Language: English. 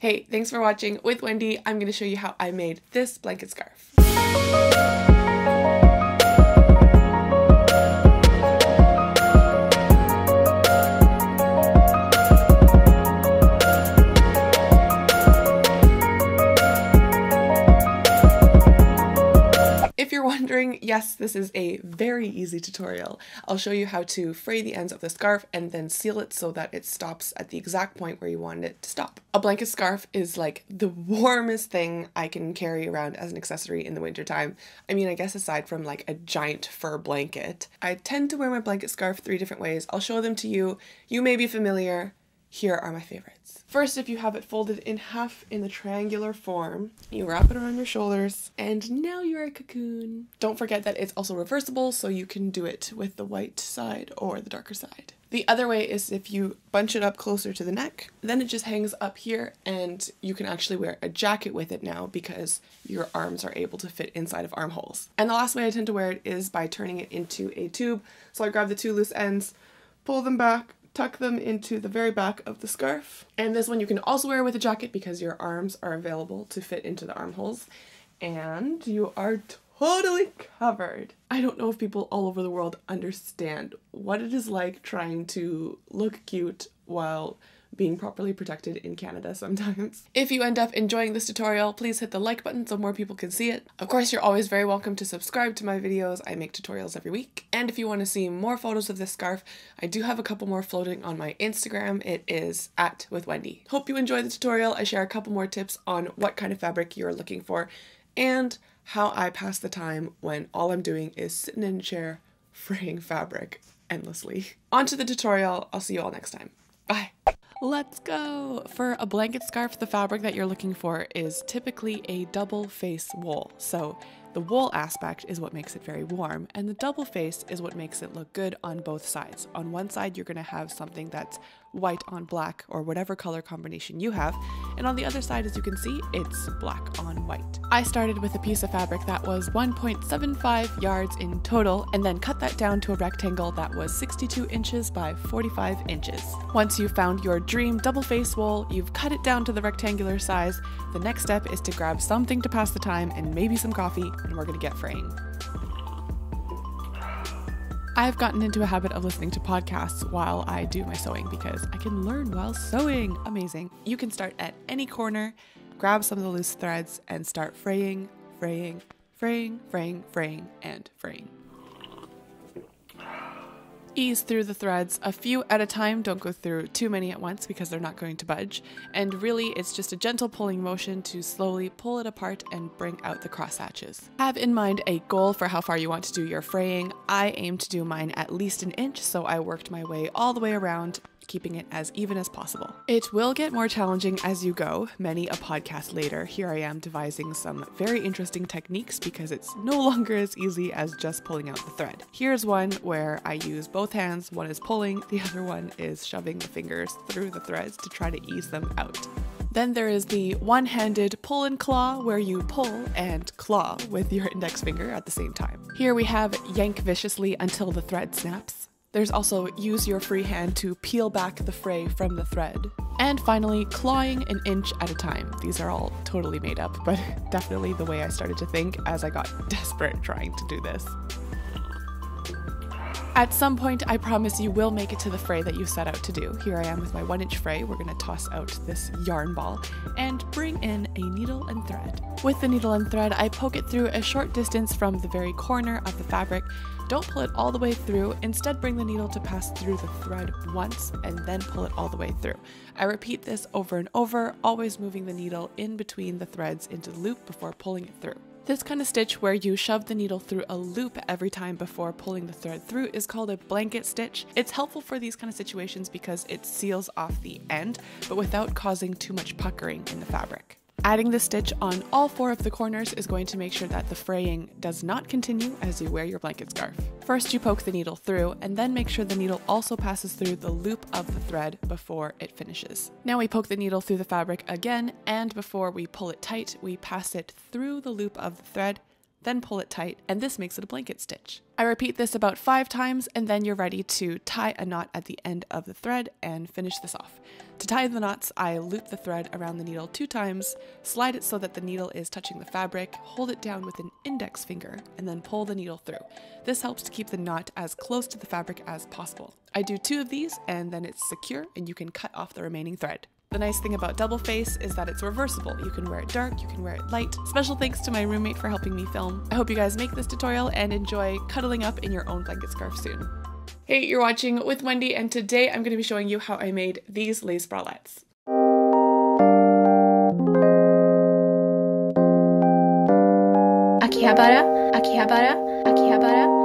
Hey, thanks for watching. With Wendy, I'm going to show you how I made this blanket scarf. If you're wondering, yes, this is a very easy tutorial. I'll show you how to fray the ends of the scarf and then seal it so that it stops at the exact point where you want it to stop. A blanket scarf is like the warmest thing I can carry around as an accessory in the wintertime. I mean, I guess aside from like a giant fur blanket. I tend to wear my blanket scarf three different ways. I'll show them to you. You may be familiar. Here are my favorites. First, if you have it folded in half in the triangular form, you wrap it around your shoulders, and now you're a cocoon. Don't forget that it's also reversible, so you can do it with the white side or the darker side. The other way is if you bunch it up closer to the neck, then it just hangs up here, and you can actually wear a jacket with it now because your arms are able to fit inside of armholes. And the last way I tend to wear it is by turning it into a tube. So I grab the two loose ends, pull them back, tuck them into the very back of the scarf. And this one you can also wear with a jacket because your arms are available to fit into the armholes. And you are totally covered. I don't know if people all over the world understand what it is like trying to look cute while being properly protected in Canada sometimes. If you end up enjoying this tutorial, please hit the like button so more people can see it. Of course, you're always very welcome to subscribe to my videos. I make tutorials every week. And if you want to see more photos of this scarf, I do have a couple more floating on my Instagram. It is @withwendy. Hope you enjoy the tutorial. I share a couple more tips on what kind of fabric you're looking for and how I pass the time when all I'm doing is sitting in a chair fraying fabric endlessly. On to the tutorial. I'll see you all next time. Bye. Let's go! For a blanket scarf, the fabric that you're looking for is typically a double face wool. So the wool aspect is what makes it very warm, and the double face is what makes it look good on both sides. On one side, you're going to have something that's white on black or whatever color combination you have, and on the other side, as you can see, it's black on white. I started with a piece of fabric that was 1.75 yards in total, and then cut that down to a rectangle that was 62 inches by 45 inches. Once you've found your dream double face wool, you've cut it down to the rectangular size. The next step is to grab something to pass the time and maybe some coffee, and we're gonna get fraying. I've gotten into a habit of listening to podcasts while I do my sewing because I can learn while sewing. Amazing. You can start at any corner, grab some of the loose threads, and start fraying, fraying, fraying, fraying, fraying, and fraying. Ease through the threads a few at a time, don't go through too many at once because they're not going to budge, and really it's just a gentle pulling motion to slowly pull it apart and bring out the crosshatches. Have in mind a goal for how far you want to do your fraying. I aim to do mine at least an inch, so I worked my way all the way around, keeping it as even as possible. It will get more challenging as you go. Many a podcast later, here I am devising some very interesting techniques because it's no longer as easy as just pulling out the thread. Here's one where I use both hands. One is pulling, the other one is shoving the fingers through the threads to try to ease them out. Then there is the one-handed pull and claw, where you pull and claw with your index finger at the same time. Here we have yank viciously until the thread snaps. There's also use your free hand to peel back the fray from the thread. And finally, clawing an inch at a time. These are all totally made up, but definitely the way I started to think as I got desperate trying to do this. At some point, I promise you will make it to the fray that you set out to do. Here I am with my 1-inch fray. We're going to toss out this yarn ball and bring in a needle and thread. With the needle and thread, I poke it through a short distance from the very corner of the fabric. Don't pull it all the way through. Instead, bring the needle to pass through the thread once and then pull it all the way through. I repeat this over and over, always moving the needle in between the threads into the loop before pulling it through. This kind of stitch where you shove the needle through a loop every time before pulling the thread through is called a blanket stitch. It's helpful for these kind of situations because it seals off the end, but without causing too much puckering in the fabric. Adding the stitch on all four of the corners is going to make sure that the fraying does not continue as you wear your blanket scarf. First, you poke the needle through, and then make sure the needle also passes through the loop of the thread before it finishes. Now we poke the needle through the fabric again, and before we pull it tight, we pass it through the loop of the thread, then pull it tight, and this makes it a blanket stitch. I repeat this about 5 times, and then you're ready to tie a knot at the end of the thread and finish this off. To tie the knots, I loop the thread around the needle 2 times, slide it so that the needle is touching the fabric, hold it down with an index finger, and then pull the needle through. This helps to keep the knot as close to the fabric as possible. I do 2 of these, and then it's secure, and you can cut off the remaining thread. The nice thing about double face is that it's reversible. You can wear it dark, you can wear it light. Special thanks to my roommate for helping me film. I hope you guys make this tutorial and enjoy cuddling up in your own blanket scarf soon. Hey, you're watching With Wendy, and today I'm going to be showing you how I made these lace bralettes. Akihabara, akihabara, akihabara.